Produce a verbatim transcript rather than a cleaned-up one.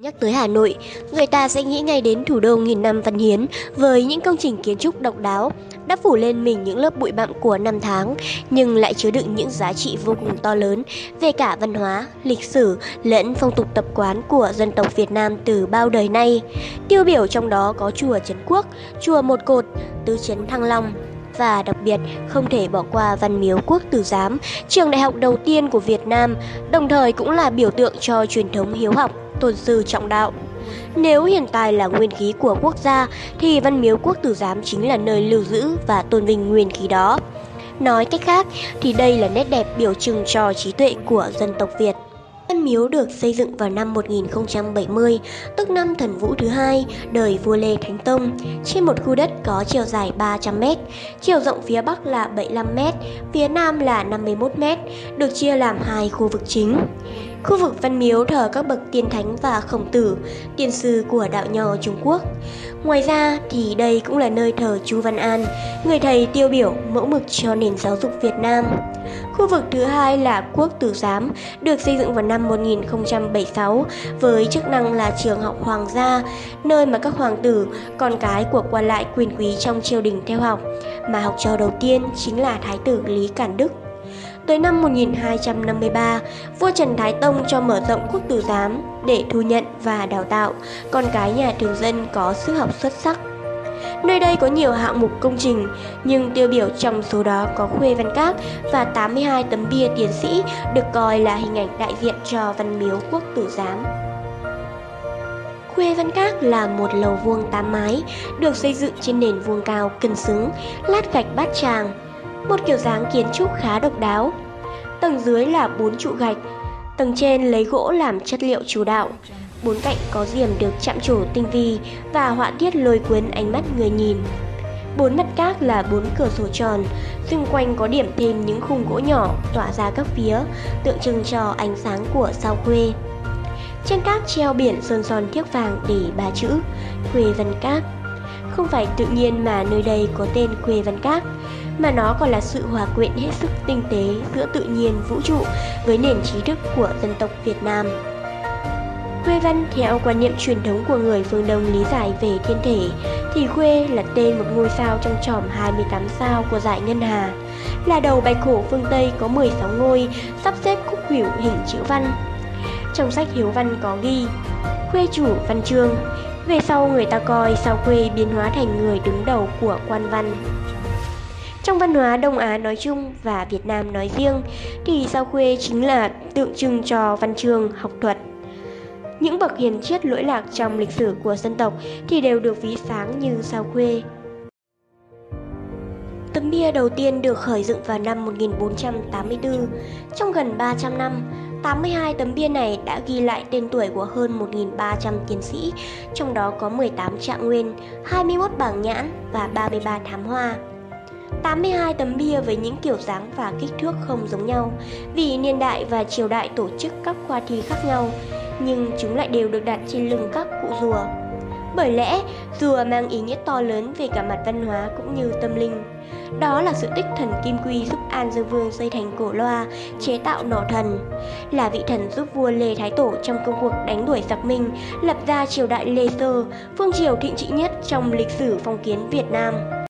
Nhắc tới Hà Nội, người ta sẽ nghĩ ngay đến thủ đô nghìn năm văn hiến với những công trình kiến trúc độc đáo, đã phủ lên mình những lớp bụi bặm của năm tháng, nhưng lại chứa đựng những giá trị vô cùng to lớn về cả văn hóa, lịch sử lẫn phong tục tập quán của dân tộc Việt Nam từ bao đời nay. Tiêu biểu trong đó có chùa Trấn Quốc, chùa Một Cột, Tứ Trấn Thăng Long và đặc biệt không thể bỏ qua Văn Miếu Quốc Tử Giám, trường đại học đầu tiên của Việt Nam, đồng thời cũng là biểu tượng cho truyền thống hiếu học, tôn sư trọng đạo. Nếu hiện tại là nguyên khí của quốc gia thì Văn Miếu Quốc Tử Giám chính là nơi lưu giữ và tôn vinh nguyên khí đó. Nói cách khác thì đây là nét đẹp biểu trưng cho trí tuệ của dân tộc Việt. Văn Miếu được xây dựng vào năm một nghìn không trăm bảy mươi, tức năm Thần Vũ thứ hai, đời vua Lê Thánh Tông, trên một khu đất có chiều dài ba trăm mét, chiều rộng phía Bắc là bảy mươi lăm mét, phía Nam là năm mươi mốt mét, được chia làm hai khu vực chính. Khu vực Văn Miếu thờ các bậc tiên thánh và Khổng Tử, tiên sư của đạo nho Trung Quốc. Ngoài ra thì đây cũng là nơi thờ Chu Văn An, người thầy tiêu biểu mẫu mực cho nền giáo dục Việt Nam. Khu vực thứ hai là Quốc Tử Giám, được xây dựng vào năm một nghìn không trăm bảy mươi sáu với chức năng là trường học hoàng gia, nơi mà các hoàng tử, con cái của quan lại quyền quý trong triều đình theo học, mà học trò đầu tiên chính là Thái tử Lý Càn Đức. Tới năm một nghìn hai trăm năm mươi ba, vua Trần Thái Tông cho mở rộng Quốc Tử Giám để thu nhận và đào tạo con cái nhà thường dân có sức học xuất sắc. Nơi đây có nhiều hạng mục công trình, nhưng tiêu biểu trong số đó có Khuê Văn Các và tám mươi hai tấm bia tiến sĩ được coi là hình ảnh đại diện cho Văn Miếu Quốc Tử Giám. Khuê Văn Các là một lầu vuông tám mái, được xây dựng trên nền vuông cao cân xứng, lát gạch bát tràng, một kiểu dáng kiến trúc khá độc đáo. Tầng dưới là bốn trụ gạch, tầng trên lấy gỗ làm chất liệu chủ đạo. Bốn cạnh có diềm được chạm trổ tinh vi và họa tiết lôi cuốn ánh mắt người nhìn. Bốn mặt các là bốn cửa sổ tròn, xung quanh có điểm thêm những khung gỗ nhỏ tỏa ra các phía, tượng trưng cho ánh sáng của sao Khuê. Trên các treo biển sơn son thiếc vàng để ba chữ Khuê Văn Các. Không phải tự nhiên mà nơi đây có tên Khuê Văn Các, mà nó còn là sự hòa quyện hết sức tinh tế giữa tự nhiên vũ trụ với nền trí thức của dân tộc Việt Nam. Khuê Văn theo quan niệm truyền thống của người phương Đông lý giải về thiên thể, thì Khuê là tên một ngôi sao trong chòm hai mươi tám sao của dải ngân hà, là đầu bạch hổ phương Tây có mười sáu ngôi sắp xếp khúc khuỷu hình chữ văn. Trong sách Hiếu Văn có ghi Khuê chủ văn chương, về sau người ta coi sao Khuê biến hóa thành người đứng đầu của quan văn. Trong văn hóa Đông Á nói chung và Việt Nam nói riêng thì sao Khuê chính là tượng trưng cho văn chương, học thuật. Những bậc hiền triết lỗi lạc trong lịch sử của dân tộc thì đều được ví sáng như sao Khuê. Tấm bia đầu tiên được khởi dựng vào năm một nghìn bốn trăm tám mươi tư. Trong gần ba trăm năm, tám mươi hai tấm bia này đã ghi lại tên tuổi của hơn một nghìn ba trăm tiến sĩ, trong đó có mười tám trạng nguyên, hai mươi mốt bảng nhãn và ba mươi ba thám hoa. tám mươi hai tấm bia với những kiểu dáng và kích thước không giống nhau, vì niên đại và triều đại tổ chức các khoa thi khác nhau, nhưng chúng lại đều được đặt trên lưng các cụ rùa. Bởi lẽ, rùa mang ý nghĩa to lớn về cả mặt văn hóa cũng như tâm linh. Đó là sự tích thần Kim Quy giúp An Dương Vương xây thành cổ loa, chế tạo nỏ thần, là vị thần giúp vua Lê Thái Tổ trong công cuộc đánh đuổi giặc Minh, lập ra triều đại Lê Sơ, phương triều thịnh trị nhất trong lịch sử phong kiến Việt Nam.